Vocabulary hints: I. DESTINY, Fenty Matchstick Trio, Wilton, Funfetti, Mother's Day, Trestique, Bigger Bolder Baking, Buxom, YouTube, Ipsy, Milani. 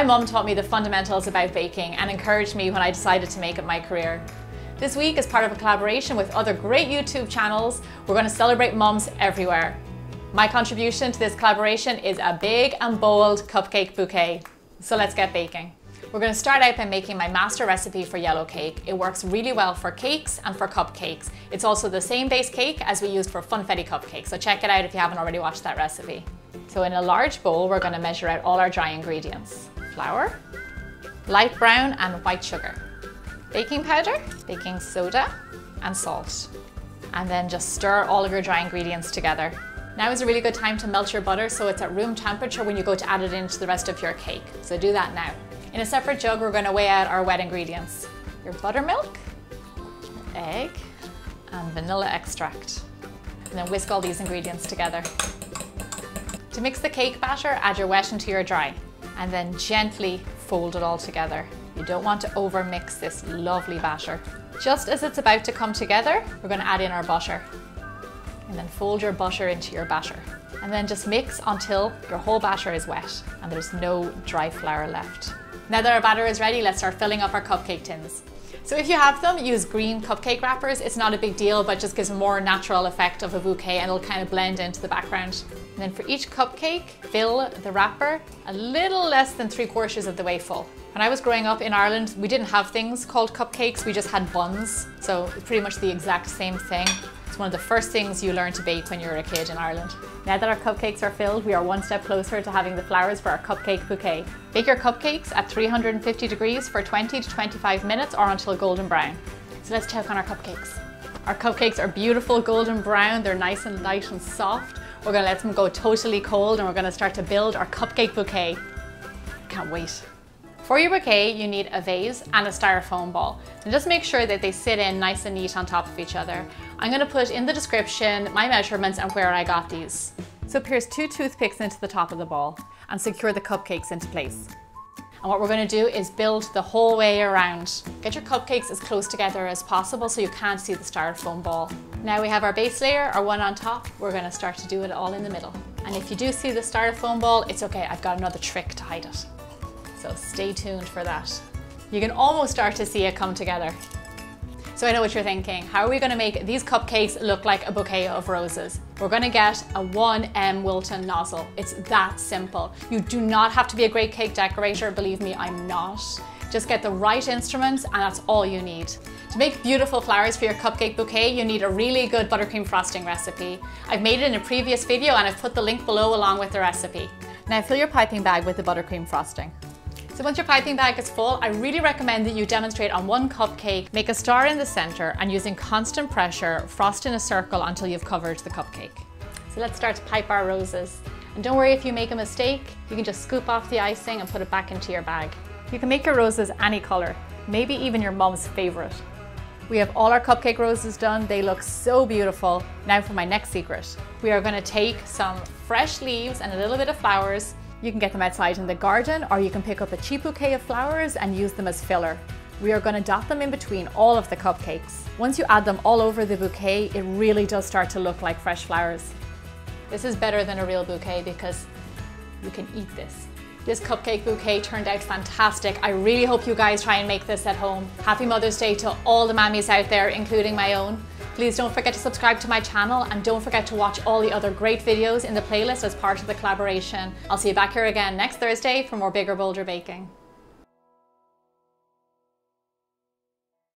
My mum taught me the fundamentals about baking and encouraged me when I decided to make it my career. This week, as part of a collaboration with other great YouTube channels, we're going to celebrate mums everywhere. My contribution to this collaboration is a big and bold cupcake bouquet. So let's get baking. We're going to start out by making my master recipe for yellow cake. It works really well for cakes and for cupcakes. It's also the same base cake as we used for funfetti cupcakes, so check it out if you haven't already watched that recipe. So in a large bowl, we're going to measure out all our dry ingredients. Flour, light brown and white sugar, baking powder, baking soda and salt, and then just stir all of your dry ingredients together. Now is a really good time to melt your butter so it's at room temperature when you go to add it into the rest of your cake, so do that now. In a separate jug we're going to weigh out our wet ingredients, your buttermilk, egg and vanilla extract, and then whisk all these ingredients together. To mix the cake batter, add your wet into your dry and then gently fold it all together. You don't want to overmix this lovely batter. Just as it's about to come together, we're going to add in our butter. And then fold your butter into your batter. And then just mix until your whole batter is wet and there's no dry flour left. Now that our batter is ready, let's start filling up our cupcake tins. So if you have them, use green cupcake wrappers. It's not a big deal, but just gives a more natural effect of a bouquet and it'll kind of blend into the background. And then for each cupcake, fill the wrapper a little less than 3/4 of the way full. When I was growing up in Ireland, we didn't have things called cupcakes, we just had buns. So it's pretty much the exact same thing. It's one of the first things you learn to bake when you're a kid in Ireland. Now that our cupcakes are filled, we are one step closer to having the flowers for our cupcake bouquet. Bake your cupcakes at 350 degrees for 20 to 25 minutes or until golden brown. So let's check on our cupcakes. Our cupcakes are beautiful golden brown, they're nice and light and soft. We're going to let them go totally cold and we're going to start to build our cupcake bouquet. Can't wait. For your bouquet, you need a vase and a styrofoam ball. And just make sure that they sit in nice and neat on top of each other. I'm going to put in the description my measurements and where I got these. So pierce 2 toothpicks into the top of the ball and secure the cupcakes into place. And what we're going to do is build the whole way around. Get your cupcakes as close together as possible so you can't see the styrofoam ball. Now we have our base layer, our one on top. We're going to start to do it all in the middle. And if you do see the styrofoam ball, it's okay, I've got another trick to hide it. So stay tuned for that. You can almost start to see it come together. So I know what you're thinking, how are we going to make these cupcakes look like a bouquet of roses? We're going to get a 1M Wilton nozzle. It's that simple. You do not have to be a great cake decorator, believe me, I'm not. Just get the right instruments and that's all you need. To make beautiful flowers for your cupcake bouquet, you need a really good buttercream frosting recipe. I've made it in a previous video and I've put the link below along with the recipe. Now fill your piping bag with the buttercream frosting. So once your piping bag is full, I really recommend that you demonstrate on one cupcake, make a star in the center and using constant pressure, frost in a circle until you've covered the cupcake. So let's start to pipe our roses. And don't worry if you make a mistake, you can just scoop off the icing and put it back into your bag. You can make your roses any color, maybe even your mom's favorite. We have all our cupcake roses done. They look so beautiful. Now for my next secret. We are going to take some fresh leaves and a little bit of flowers. You can get them outside in the garden or you can pick up a cheap bouquet of flowers and use them as filler. We are going to dot them in between all of the cupcakes. Once you add them all over the bouquet, it really does start to look like fresh flowers. This is better than a real bouquet because you can eat this. This cupcake bouquet turned out fantastic. I really hope you guys try and make this at home. Happy Mother's Day to all the mammies out there, including my own. Please don't forget to subscribe to my channel and don't forget to watch all the other great videos in the playlist as part of the collaboration. I'll see you back here again next Thursday for more Bigger Bolder Baking.